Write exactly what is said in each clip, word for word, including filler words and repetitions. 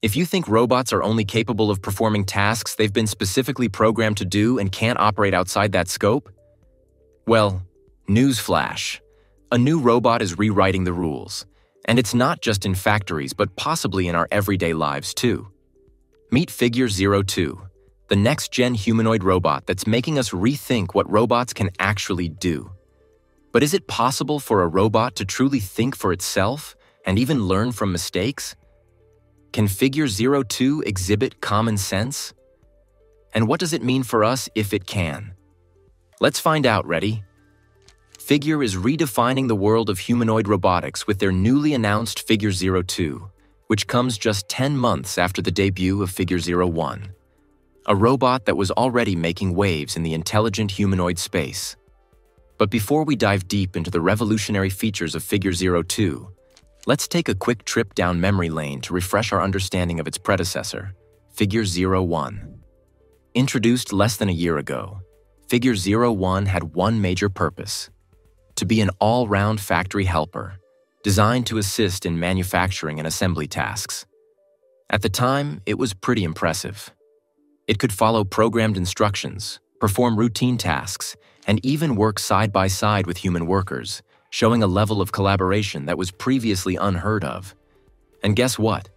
If you think robots are only capable of performing tasks they've been specifically programmed to do and can't operate outside that scope, well, newsflash. A new robot is rewriting the rules. And it's not just in factories, but possibly in our everyday lives too. Meet Figure zero two, the next-gen humanoid robot that's making us rethink what robots can actually do. But is it possible for a robot to truly think for itself and even learn from mistakes? Can Figure zero two exhibit common sense? And what does it mean for us if it can? Let's find out, ready? Figure is redefining the world of humanoid robotics with their newly announced Figure zero two, which comes just ten months after the debut of Figure zero one, a robot that was already making waves in the intelligent humanoid space. But before we dive deep into the revolutionary features of Figure zero two, let's take a quick trip down memory lane to refresh our understanding of its predecessor, Figure zero one. Introduced less than a year ago, Figure zero one had one major purpose: to be an all-round factory helper, designed to assist in manufacturing and assembly tasks. At the time, it was pretty impressive. It could follow programmed instructions, perform routine tasks, and even work side-by-side with human workers, showing a level of collaboration that was previously unheard of. And guess what?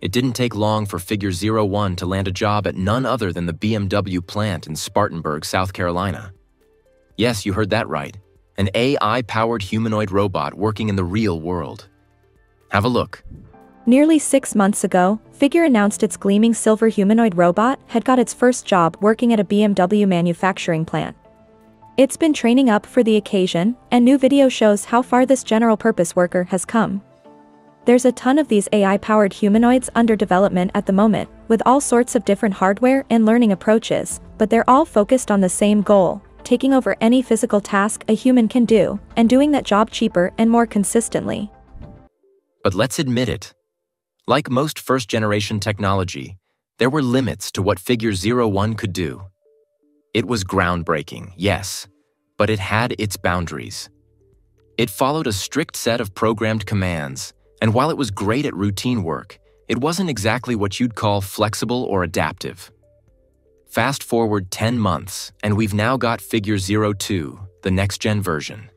It didn't take long for Figure zero one to land a job at none other than the B M W plant in Spartanburg, South Carolina. Yes, you heard that right. An A I-powered humanoid robot working in the real world. Have a look. Nearly six months ago, Figure announced its gleaming silver humanoid robot had got its first job working at a B M W manufacturing plant. It's been training up for the occasion, and new video shows how far this general-purpose worker has come. There's a ton of these A I-powered humanoids under development at the moment, with all sorts of different hardware and learning approaches, but they're all focused on the same goal: taking over any physical task a human can do, and doing that job cheaper and more consistently. But let's admit it. Like most first-generation technology, there were limits to what Figure zero one could do. It was groundbreaking, yes, but it had its boundaries. It followed a strict set of programmed commands, and while it was great at routine work, it wasn't exactly what you'd call flexible or adaptive. Fast forward ten months, and we've now got Figure zero two, the next-gen version.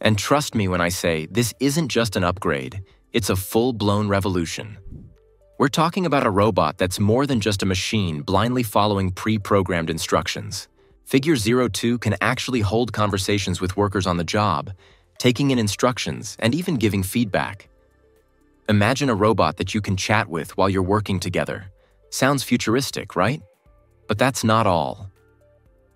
And trust me when I say this isn't just an upgrade, it's a full-blown revolution. We're talking about a robot that's more than just a machine blindly following pre-programmed instructions. Figure zero two can actually hold conversations with workers on the job, taking in instructions and even giving feedback. Imagine a robot that you can chat with while you're working together. Sounds futuristic, right? But that's not all.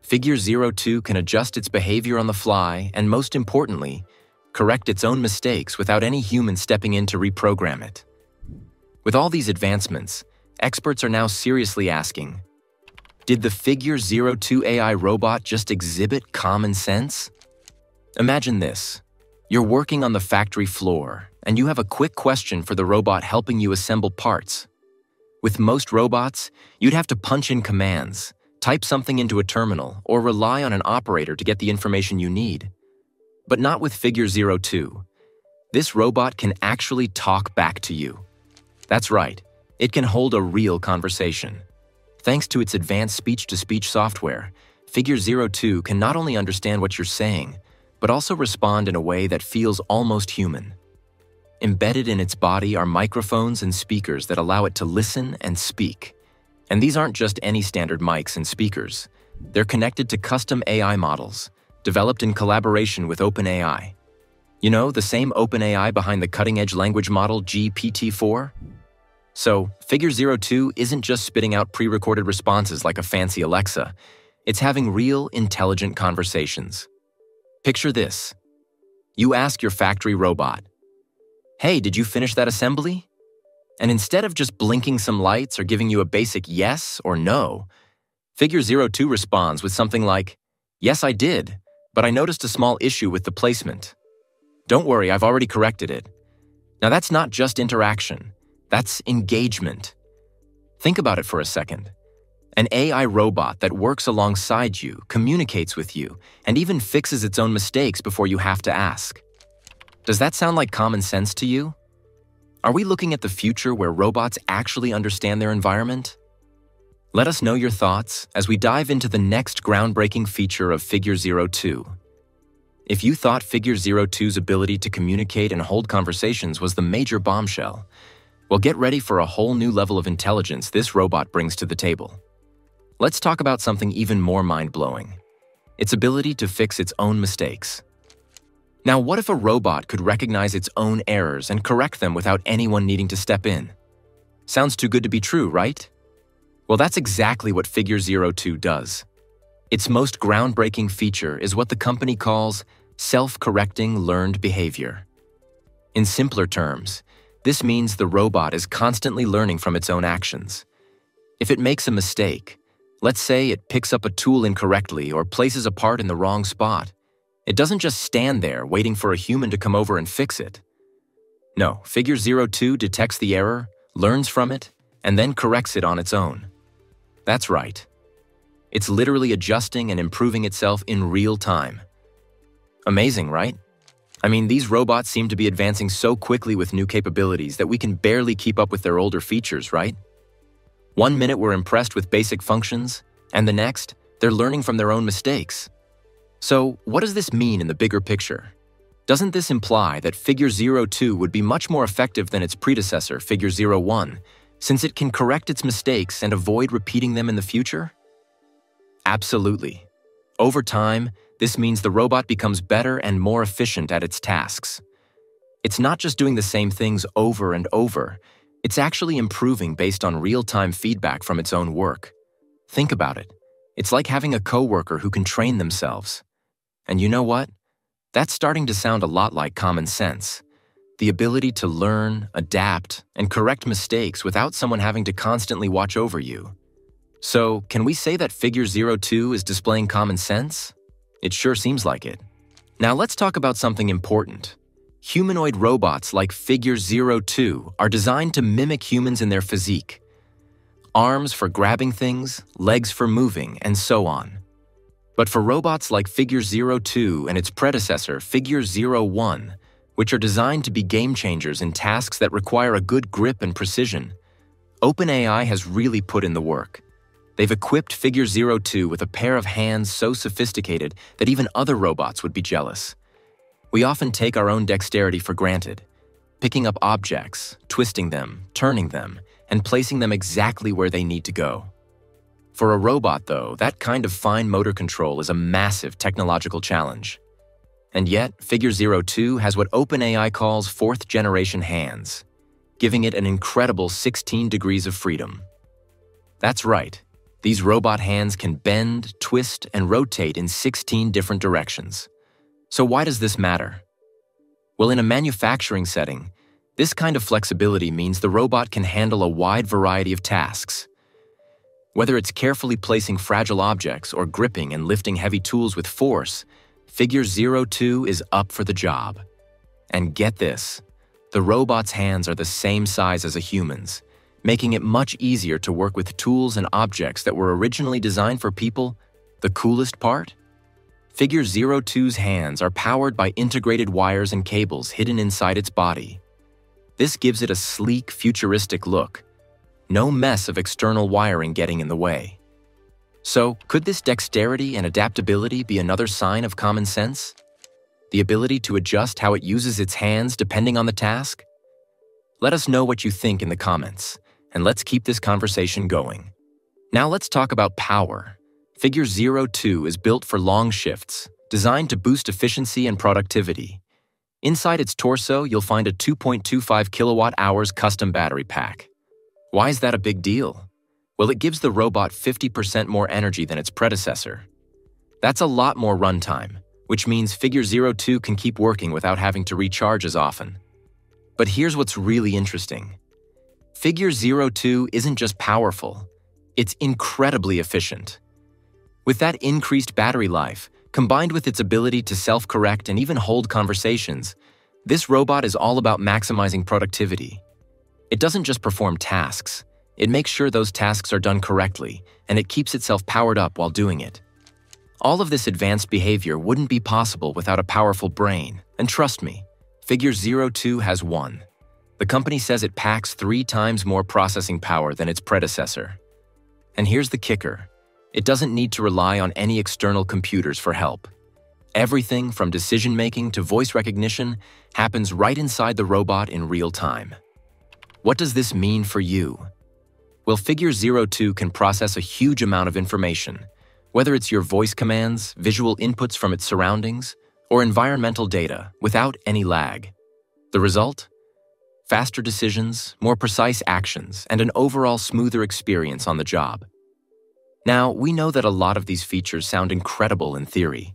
Figure zero two can adjust its behavior on the fly and, most importantly, correct its own mistakes without any human stepping in to reprogram it. With all these advancements, experts are now seriously asking, did the Figure zero two A I robot just exhibit common sense? Imagine this. You're working on the factory floor, and you have a quick question for the robot helping you assemble parts. With most robots, you'd have to punch in commands, type something into a terminal, or rely on an operator to get the information you need. But not with Figure zero two. This robot can actually talk back to you. That's right, it can hold a real conversation. Thanks to its advanced speech-to-speech software, Figure zero two can not only understand what you're saying, but also respond in a way that feels almost human. Embedded in its body are microphones and speakers that allow it to listen and speak. And these aren't just any standard mics and speakers. They're connected to custom A I models, developed in collaboration with OpenAI. You know, the same OpenAI behind the cutting-edge language model G P T four? So, Figure zero two isn't just spitting out pre-recorded responses like a fancy Alexa. It's having real, intelligent conversations. Picture this. You ask your factory robot, "Hey, did you finish that assembly?" And instead of just blinking some lights or giving you a basic yes or no, Figure zero two responds with something like, "Yes, I did, but I noticed a small issue with the placement. Don't worry, I've already corrected it." Now that's not just interaction, that's engagement. Think about it for a second. An A I robot that works alongside you, communicates with you, and even fixes its own mistakes before you have to ask. Does that sound like common sense to you? Are we looking at the future where robots actually understand their environment? Let us know your thoughts as we dive into the next groundbreaking feature of Figure zero two. If you thought Figure zero two's ability to communicate and hold conversations was the major bombshell, well, get ready for a whole new level of intelligence this robot brings to the table. Let's talk about something even more mind-blowing: its ability to fix its own mistakes. Now, what if a robot could recognize its own errors and correct them without anyone needing to step in? Sounds too good to be true, right? Well, that's exactly what Figure zero two does. Its most groundbreaking feature is what the company calls self-correcting learned behavior. In simpler terms, this means the robot is constantly learning from its own actions. If it makes a mistake, let's say it picks up a tool incorrectly or places a part in the wrong spot, it doesn't just stand there waiting for a human to come over and fix it. No, Figure zero two detects the error, learns from it, and then corrects it on its own. That's right. It's literally adjusting and improving itself in real time. Amazing, right? I mean, these robots seem to be advancing so quickly with new capabilities that we can barely keep up with their older features, right? One minute we're impressed with basic functions, and the next, they're learning from their own mistakes. So, what does this mean in the bigger picture? Doesn't this imply that Figure zero two would be much more effective than its predecessor, Figure zero one, since it can correct its mistakes and avoid repeating them in the future? Absolutely. Over time, this means the robot becomes better and more efficient at its tasks. It's not just doing the same things over and over. It's actually improving based on real-time feedback from its own work. Think about it. It's like having a coworker who can train themselves. And you know what? That's starting to sound a lot like common sense. The ability to learn, adapt, and correct mistakes without someone having to constantly watch over you. So, can we say that Figure zero two is displaying common sense? It sure seems like it. Now let's talk about something important. Humanoid robots like Figure zero two are designed to mimic humans in their physique. Arms for grabbing things, legs for moving, and so on. But for robots like Figure zero two and its predecessor, Figure zero one, which are designed to be game changers in tasks that require a good grip and precision, OpenAI has really put in the work. They've equipped Figure zero two with a pair of hands so sophisticated that even other robots would be jealous. We often take our own dexterity for granted, picking up objects, twisting them, turning them, and placing them exactly where they need to go. For a robot, though, that kind of fine motor control is a massive technological challenge. And yet, Figure zero two has what OpenAI calls fourth-generation hands, giving it an incredible sixteen degrees of freedom. That's right, these robot hands can bend, twist, and rotate in sixteen different directions. So why does this matter? Well, in a manufacturing setting, this kind of flexibility means the robot can handle a wide variety of tasks. Whether it's carefully placing fragile objects or gripping and lifting heavy tools with force, Figure zero two is up for the job. And get this, the robot's hands are the same size as a human's, making it much easier to work with tools and objects that were originally designed for people. The coolest part? Figure zero two's hands are powered by integrated wires and cables hidden inside its body. This gives it a sleek, futuristic look. No mess of external wiring getting in the way. So, could this dexterity and adaptability be another sign of common sense? The ability to adjust how it uses its hands depending on the task? Let us know what you think in the comments, and let's keep this conversation going. Now let's talk about power. Figure zero two is built for long shifts, designed to boost efficiency and productivity. Inside its torso, you'll find a two point two five kilowatt hours custom battery pack. Why is that a big deal? Well, it gives the robot fifty percent more energy than its predecessor. That's a lot more runtime, which means Figure zero two can keep working without having to recharge as often. But here's what's really interesting. Figure zero two isn't just powerful, it's incredibly efficient. With that increased battery life, combined with its ability to self-correct and even hold conversations, this robot is all about maximizing productivity. It doesn't just perform tasks, it makes sure those tasks are done correctly, and it keeps itself powered up while doing it. All of this advanced behavior wouldn't be possible without a powerful brain, and trust me, Figure zero two has one. The company says it packs three times more processing power than its predecessor. And here's the kicker. It doesn't need to rely on any external computers for help. Everything from decision-making to voice recognition happens right inside the robot in real time. What does this mean for you? Well, Figure zero two can process a huge amount of information, whether it's your voice commands, visual inputs from its surroundings, or environmental data, without any lag. The result? Faster decisions, more precise actions, and an overall smoother experience on the job. Now, we know that a lot of these features sound incredible in theory.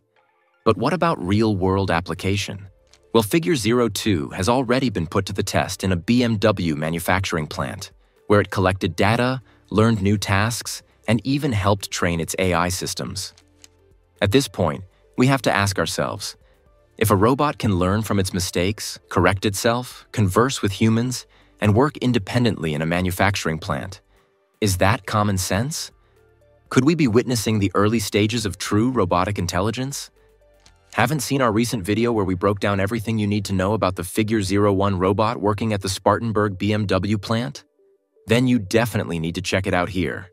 But what about real-world application? Well, Figure zero two has already been put to the test in a B M W manufacturing plant, where it collected data, learned new tasks, and even helped train its A I systems. At this point, we have to ask ourselves, if a robot can learn from its mistakes, correct itself, converse with humans, and work independently in a manufacturing plant, is that common sense? Could we be witnessing the early stages of true robotic intelligence? Haven't seen our recent video where we broke down everything you need to know about the Figure zero one robot working at the Spartanburg B M W plant? Then you definitely need to check it out here.